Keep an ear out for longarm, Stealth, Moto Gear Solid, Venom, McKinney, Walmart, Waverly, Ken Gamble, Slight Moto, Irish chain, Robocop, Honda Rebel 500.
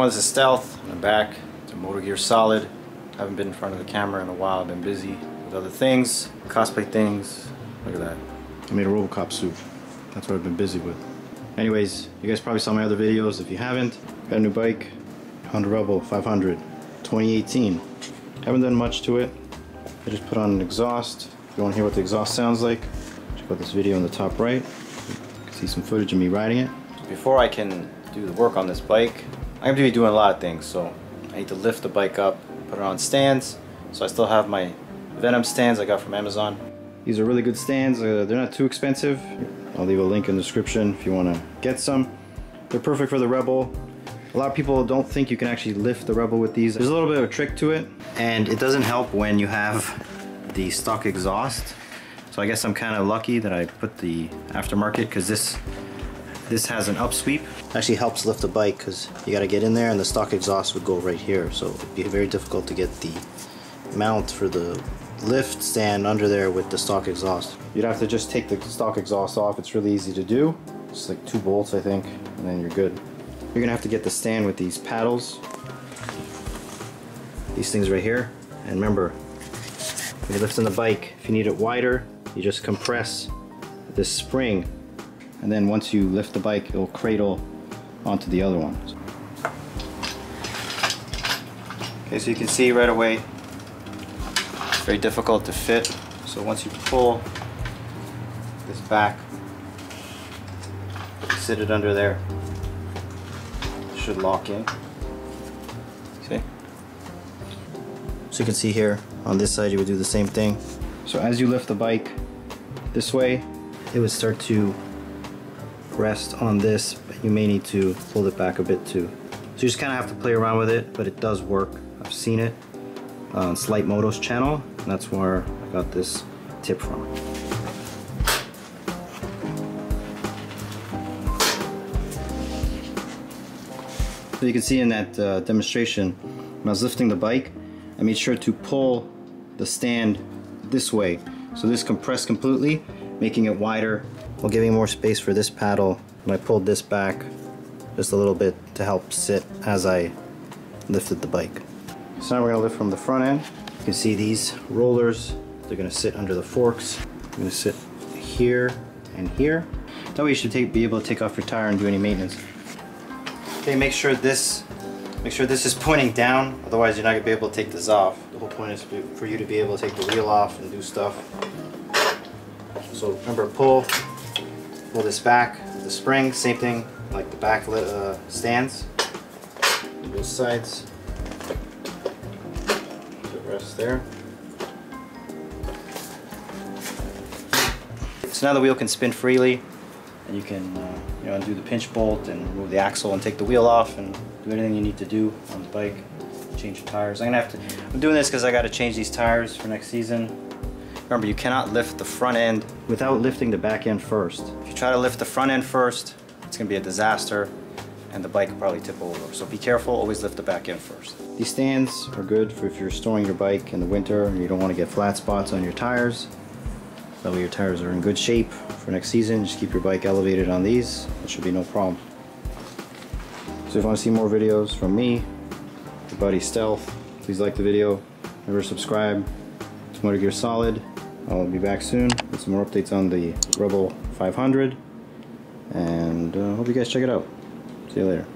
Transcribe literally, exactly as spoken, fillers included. one is a Stealth in the back. It's a Moto Gear Solid. Haven't been in front of the camera in a while. I've been busy with other things, cosplay things. Look at that. I made a Robocop suit. That's what I've been busy with. Anyways, you guys probably saw my other videos. If you haven't, got a new bike, Honda Rebel five hundred, twenty eighteen. Haven't done much to it. I just put on an exhaust. If you want to hear what the exhaust sounds like, check out this video in the top right. You can see some footage of me riding it. Before I can do the work on this bike, I'm going to be doing a lot of things. So I need to lift the bike up, put it on stands. So I still have my Venom stands I got from Amazon. These are really good stands. Uh, they're not too expensive. I'll leave a link in the description if you want to get some. They're perfect for the Rebel. A lot of people don't think you can actually lift the Rebel with these. There's a little bit of a trick to it, and it doesn't help when you have the stock exhaust. So I guess I'm kind of lucky that I put the aftermarket, because this this has an upsweep. It actually helps lift the bike, because you got to get in there, and the stock exhaust would go right here. So it'd be very difficult to get the mount for the lift stand under there with the stock exhaust. You'd have to just take the stock exhaust off. It's really easy to do. It's like two bolts, I think, and then you're good. You're gonna have to get the stand with these paddles, these things right here. And remember, when you're lifting the bike, if you need it wider, you just compress this spring, and then once you lift the bike, it'll cradle onto the other one. Okay, so you can see right away, very difficult to fit. So once you pull this back, sit it under there, it should lock in. See? So you can see here on this side, you would do the same thing. So as you lift the bike this way, it would start to rest on this, but you may need to pull it back a bit too. So you just kind of have to play around with it, but it does work. I've seen it on Slight Moto's channel, and that's where I got this tip from. So you can see in that uh, demonstration, when I was lifting the bike, I made sure to pull the stand this way. So this compressed completely, making it wider, while giving more space for this paddle. And I pulled this back just a little bit to help sit as I lifted the bike. So now we're gonna lift from the front end. You can see these rollers, they're gonna sit under the forks. They're gonna sit here and here. That way you should take, be able to take off your tire and do any maintenance. Okay, make sure this, make sure this is pointing down, otherwise you're not gonna be able to take this off. The whole point is for you to be able to take the wheel off and do stuff. So remember, pull, pull this back, the spring, same thing, like the back uh, stands, both sides. There. So now the wheel can spin freely, and you can uh, you know, undo the pinch bolt and remove the axle and take the wheel off and do anything you need to do on the bike. Change your tires. I'm gonna have to. I'm doing this because I got to change these tires for next season. Remember, you cannot lift the front end without lifting the back end first. If you try to lift the front end first, it's gonna be a disaster, and the bike will probably tip over. So be careful, always lift the back end first. These stands are good for if you're storing your bike in the winter and you don't want to get flat spots on your tires. That way your tires are in good shape for next season. Just keep your bike elevated on these. It should be no problem. So if you want to see more videos from me, your buddy Stealth, please like the video. Remember to subscribe. It's Moto Gear Solid. I'll be back soon with some more updates on the Rebel five hundred. And I uh, hope you guys check it out. See you later.